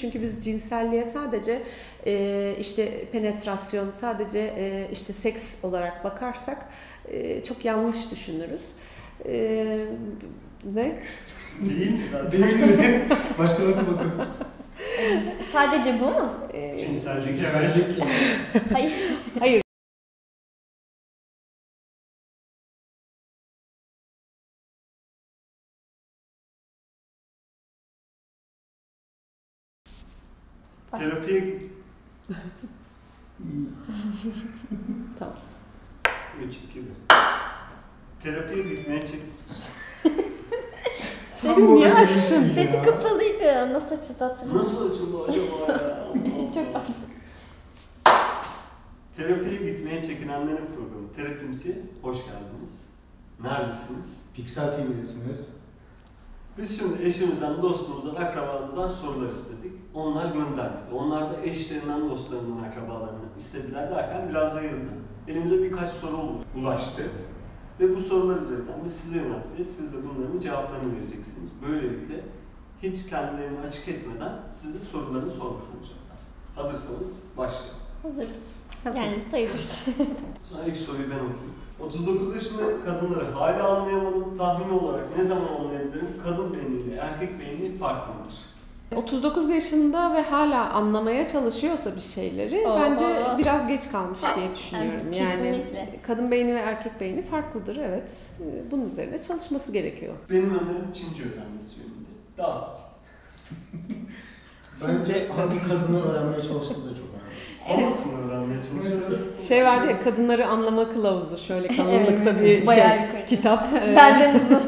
Çünkü biz cinselliğe sadece işte penetrasyon, sadece işte seks olarak bakarsak çok yanlış düşünürüz. Ne? Değil mi? Değil mi? Başka nasıl bakıyoruz? Sadece bu mu? Cinsellik. Hayır. Hayır. Terapiye git. Tamam. 3, 2, 1. Terapiye gitmeye çık. Sesini niye açtın? Sesi kapalıydı. Nasıl açıldı hatırlamıyorum. Nasıl açıldı acaba ya? Çok anladım. Terapiye gitmeye çekinenlerin programı. Terapimsi, hoş geldiniz. Neredesiniz? Pixel TV'desiniz. Biz şimdi eşimizden, dostumuzdan, akrabalarımızdan sorular istedik. Onlar göndermedi. Onlar da eşlerinden, dostlarından, akrabalarından istediler derken biraz yayıldı. Elimize birkaç soru ulaştı. Ve bu sorular üzerinden biz size yönelteceğiz. Siz de bunların cevaplarını vereceksiniz. Böylelikle hiç kendilerini açık etmeden size sorularını sormuş olacaklar. Hazırsanız başlayalım. Hazırız. Yani sayılırız. Sonra ilk soruyu ben okuyayım. 39 yaşındaki kadınları hala anlayamadım. Tahmin olarak ne zaman anlayabilirim? Kadın beyniyle erkek beyni farklı mıdır? 39 yaşında ve hala anlamaya çalışıyorsa bir şeyleri bence biraz geç kalmış diye düşünüyorum. Yani kadın beyni ve erkek beyni farklıdır, evet. Bunun üzerine çalışması gerekiyor. Benim önerim Çince öğrenmesi yönünde. Daha. Bence hangi kadını öğrenmeye çalıştığı da çok şey vardı ya, kadınları anlama kılavuzu, şöyle kalınlıkta bir kitap. Benden uzun.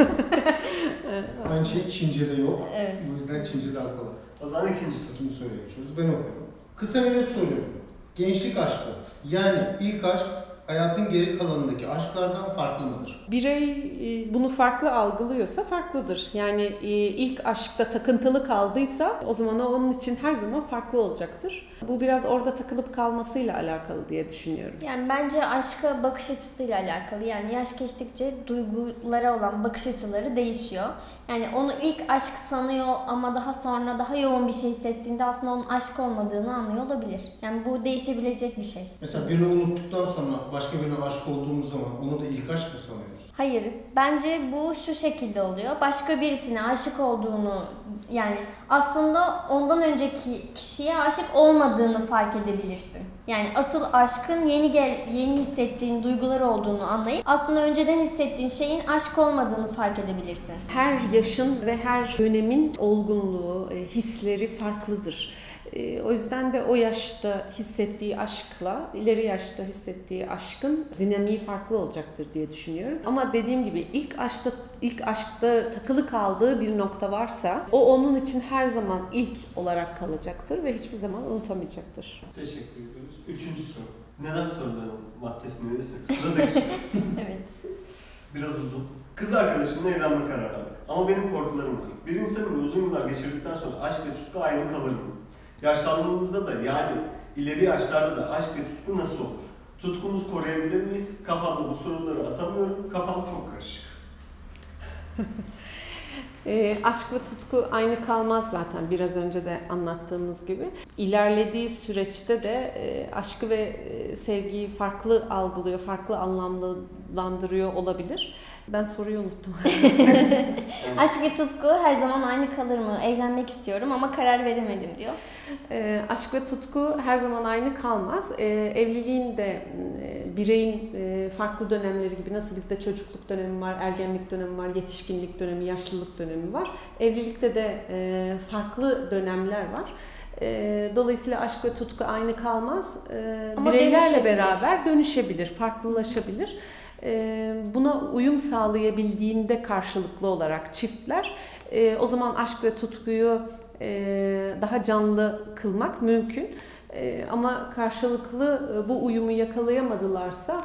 Aynı şey Çince'de yok. Evet. Bu yüzden Çince daha kolay. O zaman ikinci satımı soruya geçiyoruz. Ben okuyorum. Kısa bir not soruyorum. Gençlik aşkı, yani ilk aşk, hayatın geri kalanındaki aşklardan farklı mıdır? Birey bunu farklı algılıyorsa farklıdır. Yani ilk aşkta takıntılı kaldıysa o zaman onun için her zaman farklı olacaktır. Bu biraz orada takılıp kalmasıyla alakalı diye düşünüyorum. Yani bence aşka bakış açısıyla alakalı. Yani yaş geçtikçe duygulara olan bakış açıları değişiyor. Yani onu ilk aşk sanıyor ama daha sonra daha yoğun bir şey hissettiğinde aslında onun aşk olmadığını anlıyor olabilir. Yani bu değişebilecek bir şey. Mesela birini unuttuktan sonra başka birine aşık olduğumuz zaman onu da ilk aşk mı sanıyoruz? Hayır. Bence bu şu şekilde oluyor. Başka birisine aşık olduğunu, yani aslında ondan önceki kişiye aşık olmadığını fark edebilirsin. Yani asıl aşkın yeni hissettiğin duygular olduğunu anlayıp aslında önceden hissettiğin şeyin aşk olmadığını fark edebilirsin. Her yaşın ve her dönemin olgunluğu, hisleri farklıdır. O yüzden de o yaşta hissettiği aşkla ileri yaşta hissettiği aşkın dinamiği farklı olacaktır diye düşünüyorum. Ama dediğim gibi ilk aşkta takılı kaldığı bir nokta varsa o onun için her zaman ilk olarak kalacaktır ve hiçbir zaman unutamayacaktır. Teşekkür ediyoruz. Üçüncü soru. Neden soruların maddesini verirsek? Sıradaki soru. Evet. Biraz uzun. Kız arkadaşımla evlenme kararı aldık. Ama benim korkularım var. Bir insanın uzun yıllar geçirdikten sonra aşk ve tutku aynı kalır mı? Yaşlandığımızda da, yani ileri yaşlarda da aşk ve tutku nasıl olur? Tutkumuzu koruyabilir miyiz? Kafamda bu soruları atamıyorum. Kafam çok karışık. Aşk ve tutku aynı kalmaz zaten, biraz önce de anlattığımız gibi. İlerlediği süreçte de aşkı ve sevgiyi farklı algılıyor, farklı anlamlandırıyor olabilir. Ben soruyu unuttum. Aşk ve tutku her zaman aynı kalır mı? Evlenmek istiyorum ama karar veremedim diyor. Aşk ve tutku her zaman aynı kalmaz. Evliliğin de bireyin farklı dönemleri gibi, nasıl bizde çocukluk dönemi var, ergenlik dönemi var, yetişkinlik dönemi, yaşlılık dönemi var. Evlilikte de farklı dönemler var. Dolayısıyla aşk ve tutku aynı kalmaz. Bireylerle beraber dönüşebilir, farklılaşabilir. Buna uyum sağlayabildiğinde karşılıklı olarak çiftler, o zaman aşk ve tutkuyu daha canlı kılmak mümkün. Ama karşılıklı bu uyumu yakalayamadılarsa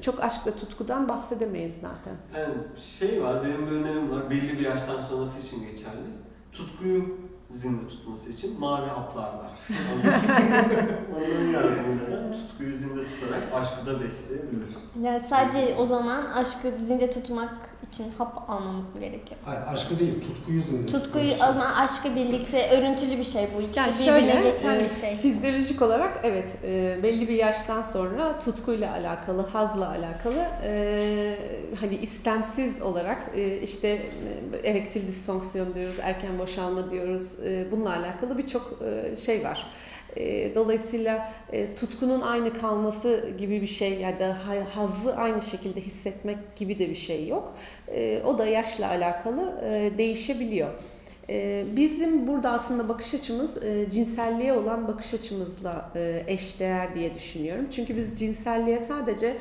çok aşk ve tutkudan bahsedemeyiz zaten. Yani şey var, benim bir önerim var, belli bir yaştan sonrası için geçerli. Tutkuyu zinde tutması için mavi haplar var. Onların yardımıyla da tutkuyu zinde tutarak aşkı da besleyebilir. Yani sadece o zaman aşkı zinde tutmak için hap almamız mı gerekiyor? Hayır, aşkı değil, tutkuyu zindir. Tutkuyu ama aşkı birlikte örüntülü bir şey bu. İkisi yani birbirine şöyle, geçen bir şey. Fizyolojik olarak evet, belli bir yaştan sonra tutkuyla alakalı, hazla alakalı hani istemsiz olarak işte erektil disfonksiyon diyoruz, erken boşalma diyoruz. Bununla alakalı birçok şey var. Dolayısıyla tutkunun aynı kalması gibi bir şey ya da hazzı aynı şekilde hissetmek gibi de bir şey yok. O da yaşla alakalı değişebiliyor. Bizim burada aslında bakış açımız cinselliğe olan bakış açımızla eşdeğer diye düşünüyorum. Çünkü biz cinselliğe sadece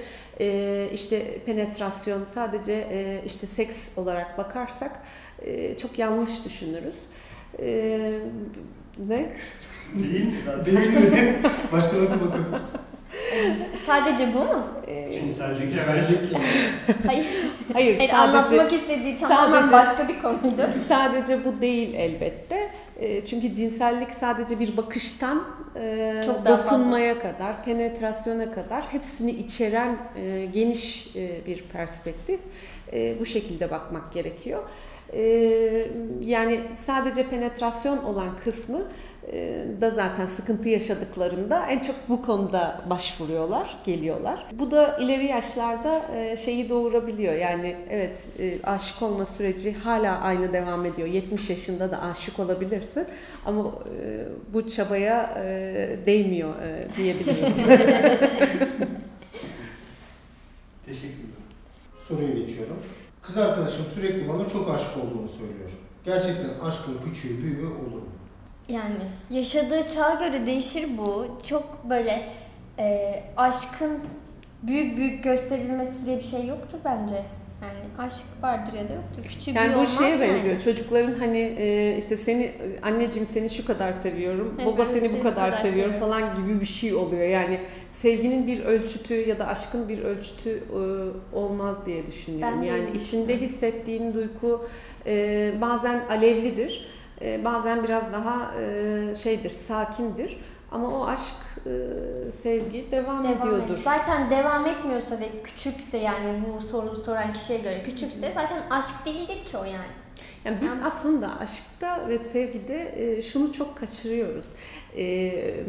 işte penetrasyon, sadece işte seks olarak bakarsak çok yanlış düşünürüz. Ne? Değil mi zaten? Değil mi? Başka nasıl bakıyoruz? Sadece bu mu? Cinsellik, evetlik gibi. Hayır. Hayır, sadece, anlatmak istediği tamamen sadece, başka bir konuydu. Sadece bu değil elbette. Çünkü cinsellik sadece bir bakıştan çok dokunmaya kadar, penetrasyona kadar hepsini içeren geniş bir perspektif. Bu şekilde bakmak gerekiyor. Yani sadece penetrasyon olan kısmı da zaten sıkıntı yaşadıklarında en çok bu konuda başvuruyorlar, geliyorlar. Bu da ileri yaşlarda şeyi doğurabiliyor. Yani evet, aşık olma süreci hala aynı devam ediyor. 70 yaşında da aşık olabilirsin ama bu çabaya değmiyor diyebiliriz. Teşekkürler. Soruya geçiyorum. Kız arkadaşım sürekli bana çok aşık olduğunu söylüyor. Gerçekten aşkın küçüğü büyüğü olur mu? Yani yaşadığı çağa göre değişir bu. Çok böyle aşkın büyük büyük gösterilmesi diye bir şey yoktur bence. Yani aşk vardır ya da yoktur. Küçüğü yani büyüğü olmaz. Yani bu şeye benziyor. Yani. Çocukların hani işte seni anneciğim seni şu kadar seviyorum, evet, baba seni bu kadar seviyorum falan gibi bir şey oluyor. Yani sevginin bir ölçütü ya da aşkın bir ölçütü olmaz diye düşünüyorum. Yani içinde hissettiğin duygu bazen alevlidir. Bazen biraz daha şeydir, sakindir ama o aşk, sevgi devam ediyordur. Zaten devam etmiyorsa ve küçükse, yani bu soruyu soran kişiye göre küçükse zaten aşk değildir ki o yani. Yani biz aslında aşkta ve sevgide şunu çok kaçırıyoruz.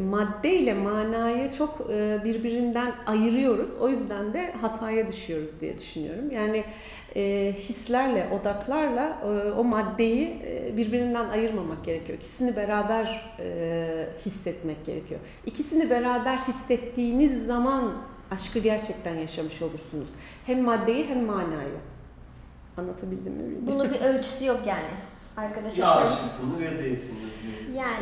Madde ile manayı çok birbirinden ayırıyoruz. O yüzden de hataya düşüyoruz diye düşünüyorum. Yani hislerle, odaklarla o maddeyi birbirinden ayırmamak gerekiyor. İkisini beraber hissetmek gerekiyor. İkisini beraber hissettiğiniz zaman aşkı gerçekten yaşamış olursunuz. Hem maddeyi hem manayı. Anlatabildim mi bilmiyorum. Bunun bir ölçüsü yok yani. Arkadaşlar. Ya aşksın ya değilsin. Yani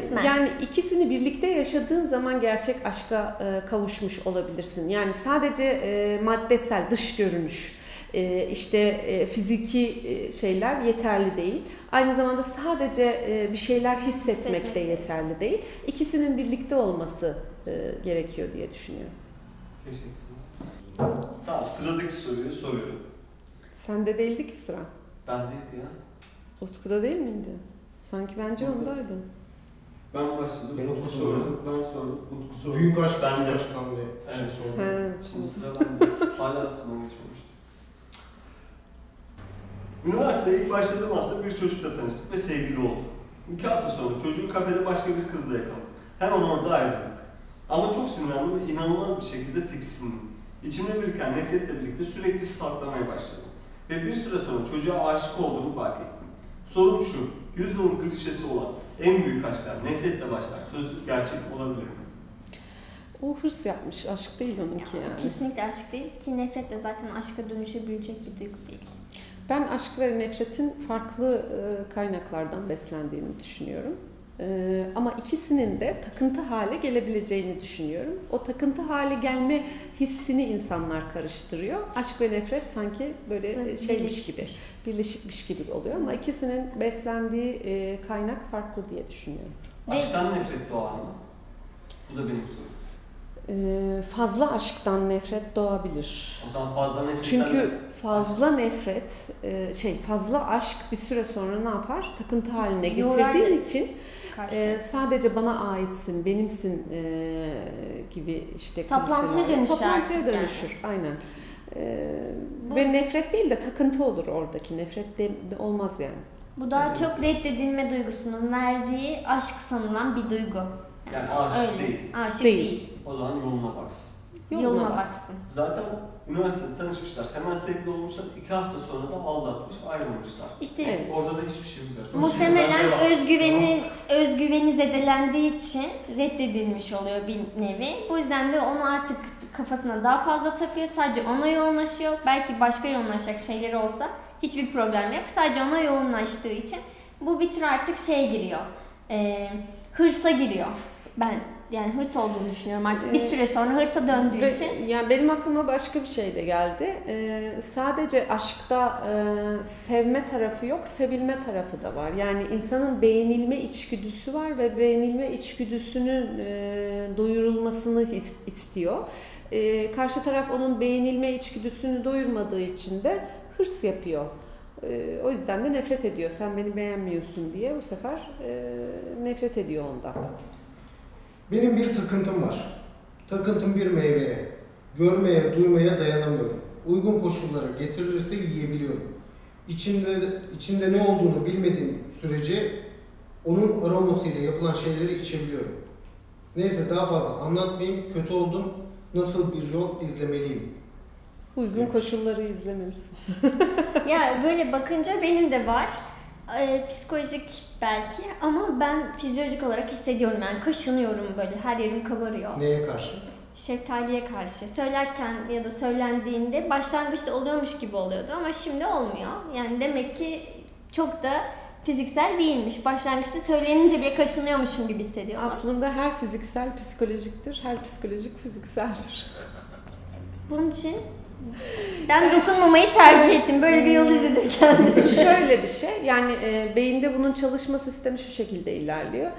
kısmen. Yani ikisini birlikte yaşadığın zaman gerçek aşka kavuşmuş olabilirsin. Yani sadece maddesel, dış görünüş, işte fiziki şeyler yeterli değil. Aynı zamanda sadece bir şeyler hissetmek de yeterli değil. İkisinin birlikte olması gerekiyor diye düşünüyorum. Teşekkürler. Tamam, sıradaki soruyu soruyorum. Sende değildi ki sıra. Bendeydi ya. Utku'da değil miydi? Sanki bence Utku. Ondaydı. Ben başladım. Ben Utku sordum. Ben sordum. Utku sordum. Büyük aşk bende. Büyük aşk bende. Evet. Sordum. Şimdi sıra bende. Hala aslında geçmemiş. Üniversiteye ilk başladığım hafta bir çocukla tanıştık ve sevgili olduk. 2 hafta sonra çocuğu kafede başka bir kızla yakaladım. Hemen orada ayrıldık. Ama çok sinirlendim ve inanılmaz bir şekilde tiksindim. İçimde biriken nefretle birlikte sürekli stalklamaya başladım. Ve bir süre sonra çocuğa aşık olduğumu fark ettim. Sorum şu, yüzyılın klişesi olan en büyük aşklar nefretle başlar. Söz gerçek olabilir mi? O hırs yapmış, aşk değil onunki yani. Kesinlikle aşk değil ki, nefret de zaten aşka dönüşebilecek bir duygu değil. Ben aşk ve nefretin farklı kaynaklardan beslendiğini düşünüyorum. Ama ikisinin de takıntı hale gelebileceğini düşünüyorum. O takıntı hale gelme hissini insanlar karıştırıyor. Aşk ve nefret sanki böyle şeymiş gibi, birleşikmiş gibi oluyor ama ikisinin beslendiği kaynak farklı diye düşünüyorum. Aşktan nefret doğar mı? Bu da benim sorum. Fazla aşktan nefret doğabilir. O zaman fazla nefret. Çünkü fazla nefret, fazla aşk bir süre sonra ne yapar? Takıntı haline getirdiğin için sadece bana aitsin, benimsin gibi işte saplantıya dönüşür. Saplantıya dönüşür, yani. Aynen. Ve nefret değil de takıntı olur oradaki. Nefret de olmaz yani. Bu daha çok reddedilme duygusunun verdiği aşk sanılan bir duygu. Yani aşık öyle değil. Aşık değil. O zaman yoluna baksın. Yoluna baksın. Zaten üniversitede tanışmışlar, hemen sevgili olmuşlar, 2 hafta sonra da aldatmış, ayrılmışlar. İşte evet. Orada da hiçbir şey yok. Muhtemelen özgüveni zedelendiği için reddedilmiş oluyor bir nevi. Bu yüzden de onu artık kafasına daha fazla takıyor, sadece ona yoğunlaşıyor. Belki başka yoğunlaşacak şeyleri olsa hiçbir problem yok. Sadece ona yoğunlaştığı için bu bir tür artık şeye giriyor, hırsa giriyor. Yani hırs olduğunu düşünüyorum artık. Bir süre sonra hırsa döndüğü için. Yani benim aklıma başka bir şey de geldi. Sadece aşkta sevme tarafı yok, sevilme tarafı da var. Yani insanın beğenilme içgüdüsü var ve beğenilme içgüdüsünün doyurulmasını istiyor. Karşı taraf onun beğenilme içgüdüsünü doyurmadığı için de hırs yapıyor. O yüzden de nefret ediyor. Sen beni beğenmiyorsun diye bu sefer nefret ediyor ondan. Benim bir takıntım var. Takıntım bir meyveye. Görmeye, duymaya dayanamıyorum. Uygun koşullara getirilirse yiyebiliyorum. İçinde ne olduğunu bilmediğim sürece onun aromasıyla yapılan şeyleri içebiliyorum. Neyse, daha fazla anlatmayayım. Kötü oldum. Nasıl bir yol izlemeliyim? Uygun koşulları izlemelisin. Ya böyle bakınca benim de var. Psikolojik belki ama ben fizyolojik olarak hissediyorum, yani kaşınıyorum, böyle her yerim kabarıyor. Neye karşı? Şeftaliye karşı. Söylerken ya da söylendiğinde başlangıçta oluyormuş gibi oluyordu ama şimdi olmuyor. Yani demek ki çok da fiziksel değilmiş. Başlangıçta söylenince bile kaşınıyormuşum gibi hissediyorum. Aslında her fiziksel psikolojiktir, her psikolojik fizikseldir. Bunun için ben dokunmamayı tercih ettim. Böyle bir yol izledim kendime. Şöyle bir şey, yani beyinde bunun çalışma sistemi şu şekilde ilerliyor.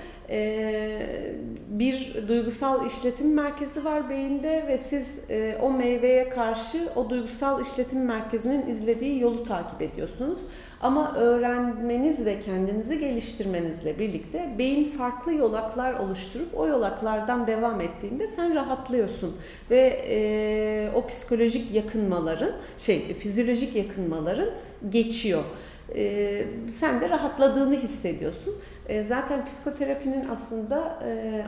Bir duygusal işletim merkezi var beyinde ve siz o meyveye karşı o duygusal işletim merkezinin izlediği yolu takip ediyorsunuz. Ama öğrenmeniz ve kendinizi geliştirmenizle birlikte beyin farklı yolaklar oluşturup o yolaklardan devam ettiğinde sen rahatlıyorsun. Ve o psikolojik yakınmaların, fizyolojik yakınmaların geçiyor. Sen de rahatladığını hissediyorsun. Zaten psikoterapinin aslında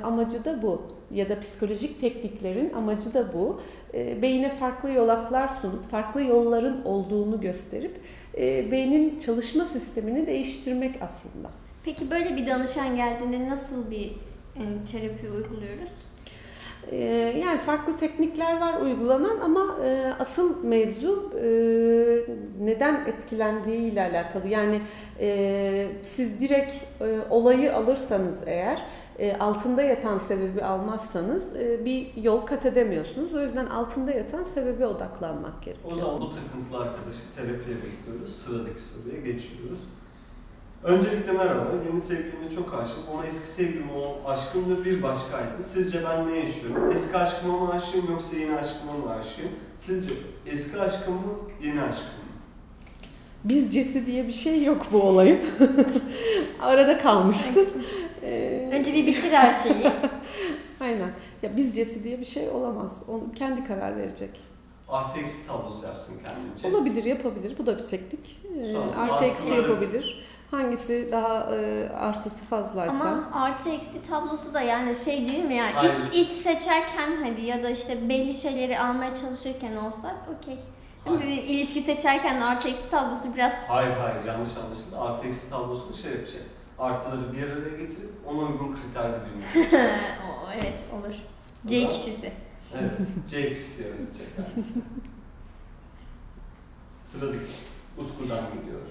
amacı da bu. Ya da psikolojik tekniklerin amacı da bu. Beyine farklı yolaklar sunup, farklı yolların olduğunu gösterip beynin çalışma sistemini değiştirmek aslında. Peki böyle bir danışan geldiğinde nasıl bir terapi uyguluyoruz? Yani farklı teknikler var uygulanan ama asıl mevzu neden etkilendiği ile alakalı. Yani siz direkt olayı alırsanız eğer, altında yatan sebebi almazsanız bir yol kat edemiyorsunuz. O yüzden altında yatan sebebe odaklanmak gerekiyor. O zaman bu takıntılı arkadaşı terapiye bekliyoruz. Sıradaki soruya geçiyoruz. Öncelikle merhaba, yeni sevgilime çok aşığım ama eski sevgilim olan aşkım da bir başkaydı. Sizce ben ne yaşıyorum? Eski aşkıma mı aşığım yoksa yeni aşkıma mı aşığım? Sizce eski aşkım mı, yeni aşkım mı? Bizcesi diye bir şey yok bu olayın. Arada kalmışsın. Önce bir bitir her şeyi. Aynen. Ya bizcesi diye bir şey olamaz. Onu kendi karar verecek. Artı eksi tablosu yapsın kendince. Olabilir, yapabilir. Bu da bir teknik. Artı eksi yapabilir. Hangisi daha artısı fazlaysa. Ama artı eksi tablosu da yani şey değil mi yani, iş seçerken hadi ya da işte belli şeyleri almaya çalışırken olsa okey. İlişki seçerken artı eksi tablosu biraz... Hayır yanlış anlaşıldı. Artı eksi tablosunu şey yapacak. Artıları bir araya getirip ona uygun kriterde bilmek. Evet, olur. C kişisi. Evet, C kişisi öğretecek. Sıradaki Utku'dan gidiyor.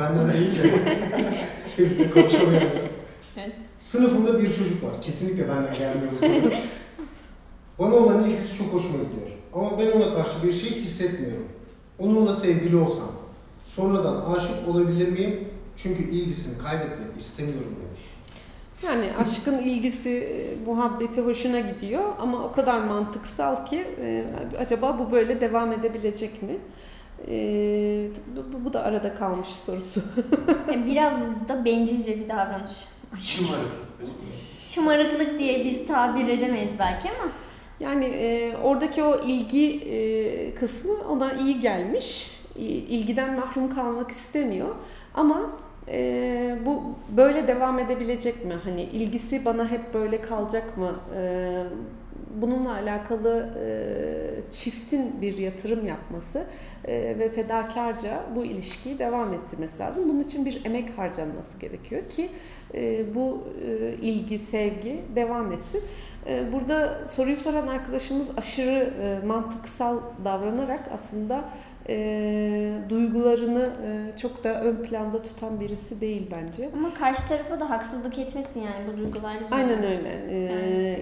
Benden değil de seninle konuşamıyorum. Evet. Sınıfımda bir çocuk var. Kesinlikle benden gelmiyor bu sınıf. Bana olan ilgisi çok hoşuma gidiyor. Ama ben ona karşı bir şey hissetmiyorum. Onunla sevgili olsam sonradan aşık olabilir miyim? Çünkü ilgisini kaybetmek istemiyorum demiş. Yani aşkın ilgisi, muhabbeti hoşuna gidiyor ama o kadar mantıksal ki acaba bu böyle devam edebilecek mi? Bu da arada kalmış sorusu. Biraz da bencilce bir davranış. Şımarıklık diye biz tabir edemeyiz belki ama Yani oradaki o ilgi kısmı ona iyi gelmiş. İlgiden mahrum kalmak istemiyor. Ama bu böyle devam edebilecek mi? Hani ilgisi bana hep böyle kalacak mı? Bununla alakalı çiftin bir yatırım yapması ve fedakarca bu ilişkiyi devam ettirmesi lazım. Bunun için bir emek harcanması gerekiyor ki bu ilgi, sevgi devam etsin. Burada soruyu soran arkadaşımız aşırı mantıksal davranarak aslında duygularını çok da ön planda tutan birisi değil bence. Ama karşı tarafa da haksızlık etmesin yani bu duygular. Aynen öyle.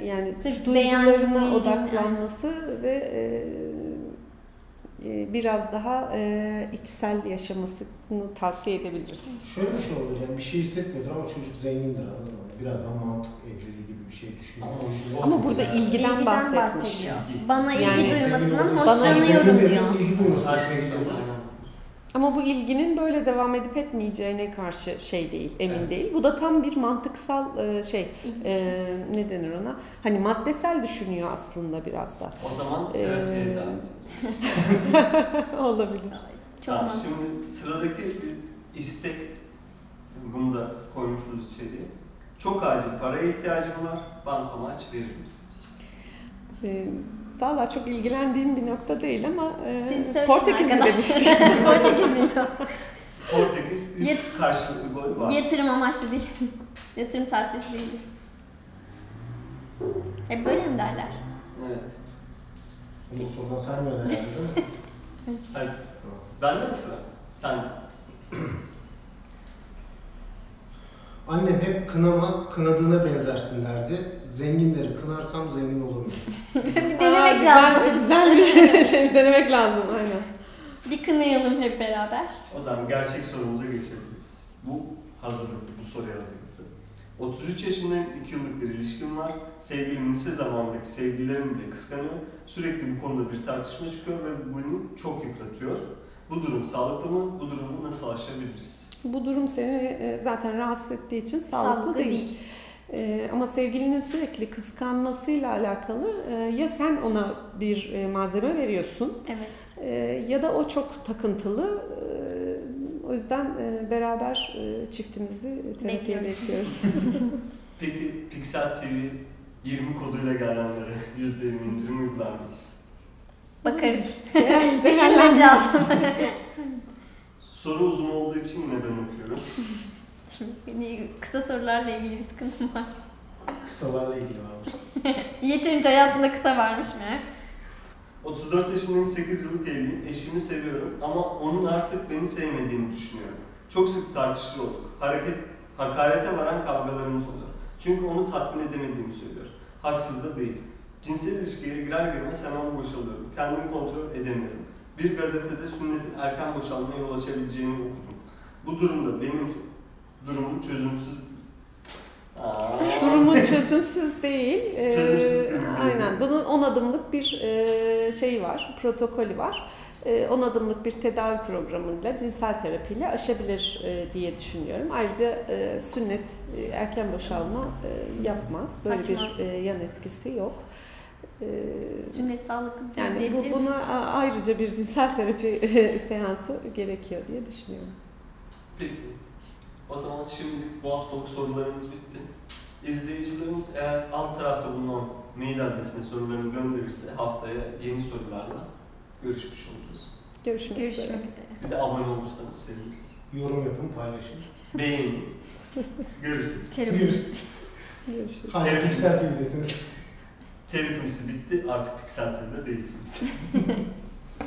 Yani sırf duygularına odaklanması ve biraz daha içsel yaşamasını tavsiye edebiliriz. Şöyle bir şey olur yani bir şey hissetmiyordur ama çocuk zengindir anladın mı? Biraz daha mantık evrili gibi bir şey düşünüyor. Ama burada yani ilgiden bahsetmiş. Bana yani ilgi duymasının hoşlanıyorum diyor. Ama bu ilginin böyle devam edip etmeyeceğine karşı şey değil, emin değil. Bu da tam bir mantıksal şey, ne denir ona? Hani maddesel düşünüyor aslında biraz da. O zaman terapiye devam edeceğim. Olabilir. Çok tamam, şimdi sıradaki bir istek, bunu da koymuşsunuz içeriye. Çok acil paraya ihtiyacım var, bankama aç verir misiniz? Valla çok ilgilendiğim bir nokta değil ama Portekiz mi demiştik? Portekiz üst karşılıklı gol var. Yatırım amaçlı değil. Yatırım tavsiyesi değil. Hep böyle mi derler? Evet. Bunu sonuna saymıyor herhalde değil mi? Hayır. Bende mi sıra? Sen. Annem hep kınama, kınadığına benzersin derdi. Zenginleri kınarsam zengin olurum. Bir denemek lazım. Güzel bir şey, bir denemek lazım aynen. Bir kınayalım hep beraber. O zaman gerçek sorumuza geçebiliriz. Bu hazırlıklı, bu soru hazırlıklı. 33 yaşındayım, 2 yıllık bir ilişkim var. Sevgilim lise zamanındaki sevgililerim bile kıskanıyor. Sürekli bu konuda bir tartışma çıkıyor ve bunu çok yıpratıyor. Bu durum sağlıklı mı? Bu durumu nasıl aşabiliriz? Bu durum seni zaten rahatsız ettiği için sağlıklı değil. Ama sevgilinin sürekli kıskanmasıyla alakalı ya sen ona bir malzeme veriyorsun ya da o çok takıntılı. O yüzden beraber çiftimizi terapiye bekliyoruz. Peki Pixel TV 20 koduyla gelenlere %20 indirim uygular mıyız? Bakarız. Düşünmek lazım. Soru uzun olduğu için yine ben okuyorum. Kısa sorularla ilgili bir sıkıntım var. Kısalarla ilgili varmış. Yeterince hayatında kısa varmış meğer. 34 yaşındayım, 8 yıllık evliyim. Eşimi seviyorum ama onun artık beni sevmediğini düşünüyorum. Çok sık tartışır olduk. Hakarete varan kavgalarımız oluyor. Çünkü onu tatmin edemediğimi söylüyor. Haksız da değil. Cinsel ilişkiye girer girmez hemen boşalıyorum. Kendimi kontrol edemiyorum. Bir gazetede sünnetin erken boşalmaya yol açabileceğini okudum. Bu durumda benim durumum çözümsüz. Durumun çözümsüz değil. Çözümsüz değil. Aynen. Bunun 10 adımlık bir şeyi var, protokolü var. 10 adımlık bir tedavi programıyla, cinsel terapiyle aşabilir diye düşünüyorum. Ayrıca sünnet erken boşalma yapmaz. Böyle saçma bir yan etkisi yok. Sünnet sağlıklı yani diyebilir buna misin? Ayrıca bir cinsel terapi seansı gerekiyor diye düşünüyorum. Peki. O zaman şimdi bu haftalık sorularımız bitti. İzleyicilerimiz eğer alt tarafta bulunan mail adresine sorularını gönderirse haftaya yeni sorularla görüşmüş oluruz. Görüşmek üzere. Bir de abone olursanız seviniriz. Yorum yapın, paylaşın. Beğenin. Görüşürüz. Görüşürüz. Hayır, Pixel TV'desiniz. Terapimsi bitti, artık Pixel TV'de değilsiniz.